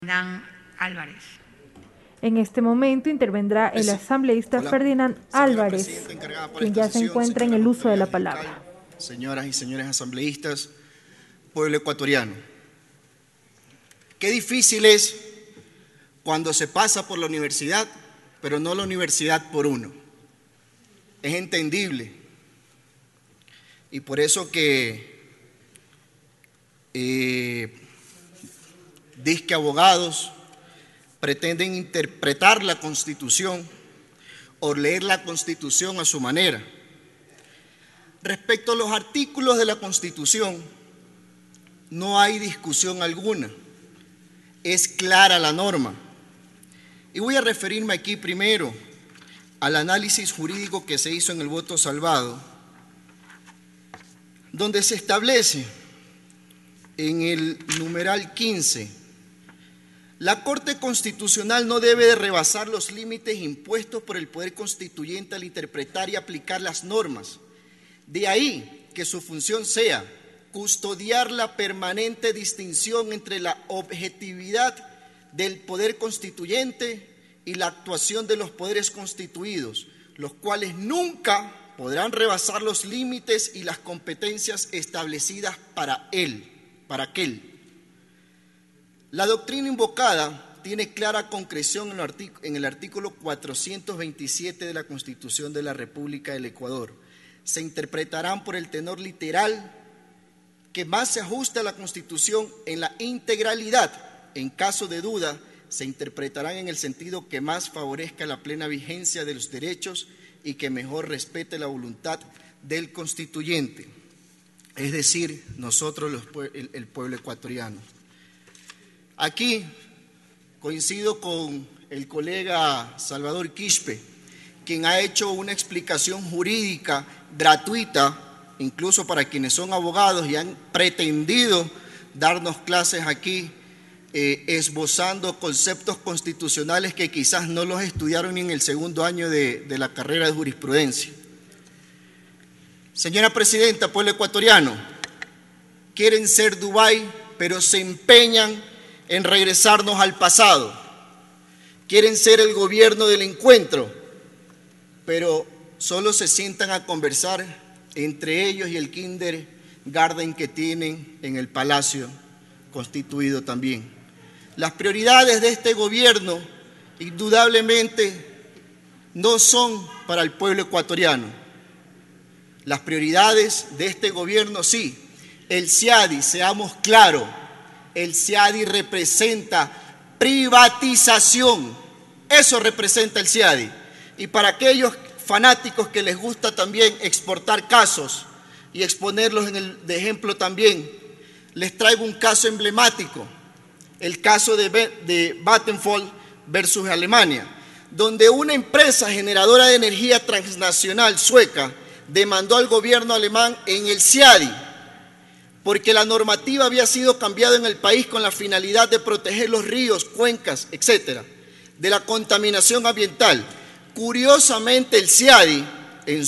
Ferdinan Álvarez. En este momento intervendrá el asambleísta Ferdinan Álvarez, quien ya se encuentra en el uso de la palabra. Señoras y señores asambleístas, pueblo ecuatoriano, qué difícil es cuando se pasa por la universidad, pero no la universidad por uno. Es entendible. Y por eso que disque abogados pretenden interpretar la Constitución o leer la Constitución a su manera. Respecto a los artículos de la Constitución, no hay discusión alguna. Es clara la norma. Y voy a referirme aquí primero al análisis jurídico que se hizo en el voto salvado, donde se establece en el numeral 15: la Corte Constitucional no debe de rebasar los límites impuestos por el Poder Constituyente al interpretar y aplicar las normas. De ahí que su función sea custodiar la permanente distinción entre la objetividad del Poder Constituyente y la actuación de los poderes constituidos, los cuales nunca podrán rebasar los límites y las competencias establecidas para aquel. La doctrina invocada tiene clara concreción en el artículo 427 de la Constitución de la República del Ecuador. Se interpretarán por el tenor literal que más se ajusta a la Constitución en la integralidad. En caso de duda, se interpretarán en el sentido que más favorezca la plena vigencia de los derechos y que mejor respete la voluntad del constituyente, es decir, nosotros el pueblo ecuatoriano. Aquí coincido con el colega Salvador Quispe, quien ha hecho una explicación jurídica gratuita, incluso para quienes son abogados y han pretendido darnos clases aquí, esbozando conceptos constitucionales que quizás no los estudiaron ni en el segundo año de la carrera de jurisprudencia. Señora Presidenta, pueblo ecuatoriano, quieren ser Dubái, pero se empeñan en regresarnos al pasado. Quieren ser el gobierno del encuentro, pero solo se sientan a conversar entre ellos y el kindergarten que tienen en el Palacio Constituido también. Las prioridades de este gobierno indudablemente no son para el pueblo ecuatoriano. Las prioridades de este gobierno sí. El CIADI, seamos claros, el CIADI representa privatización. Eso representa el CIADI. Y para aquellos fanáticos que les gusta también exportar casos y exponerlos de ejemplo también, les traigo un caso emblemático, el caso de Vattenfall versus Alemania, donde una empresa generadora de energía transnacional sueca demandó al gobierno alemán en el CIADI, porque la normativa había sido cambiada en el país con la finalidad de proteger los ríos, cuencas, etcétera, de la contaminación ambiental. Curiosamente, el CIADI en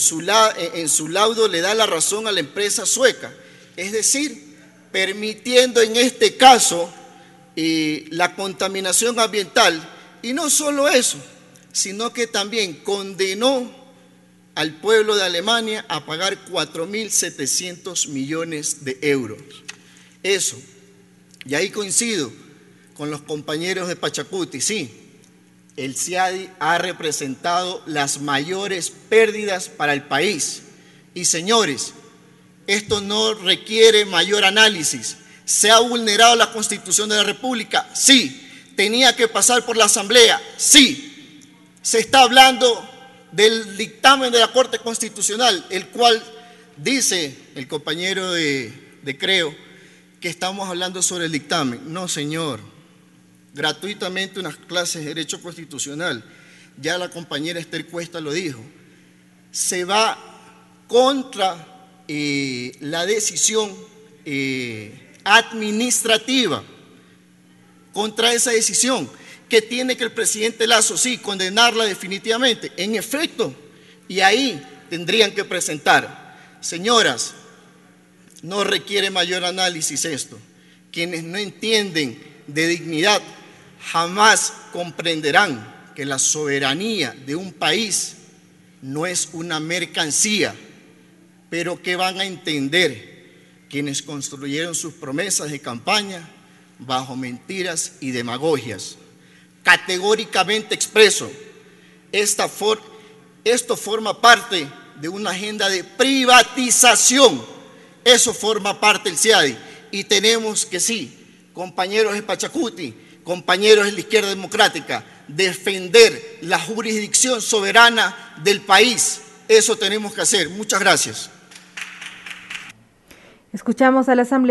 su laudo le da la razón a la empresa sueca, es decir, permitiendo en este caso la contaminación ambiental. Y no solo eso, sino que también condenó al pueblo de Alemania a pagar 4.700 millones de euros. Eso, y ahí coincido con los compañeros de Pachacuti, sí, el CIADI ha representado las mayores pérdidas para el país. Y señores, esto no requiere mayor análisis. ¿Se ha vulnerado la Constitución de la República? Sí. ¿Tenía que pasar por la Asamblea? Sí. Se está hablando del dictamen de la Corte Constitucional, el cual dice el compañero de Creo que estamos hablando sobre el dictamen. No, señor, gratuitamente unas clases de Derecho Constitucional, ya la compañera Esther Cuesta lo dijo, se va contra la decisión administrativa, contra esa decisión. Que tiene que el presidente Lazo, sí, condenarla definitivamente, en efecto, y ahí tendrían que presentar. Señoras, no requiere mayor análisis esto. Quienes no entienden de dignidad jamás comprenderán que la soberanía de un país no es una mercancía, pero que van a entender quienes construyeron sus promesas de campaña bajo mentiras y demagogias. Categóricamente expreso, esto forma parte de una agenda de privatización. Eso forma parte del CIADI. Y tenemos que sí, compañeros de Pachacuti, compañeros de la Izquierda Democrática, defender la jurisdicción soberana del país. Eso tenemos que hacer. Muchas gracias. Escuchamos a la Asamblea.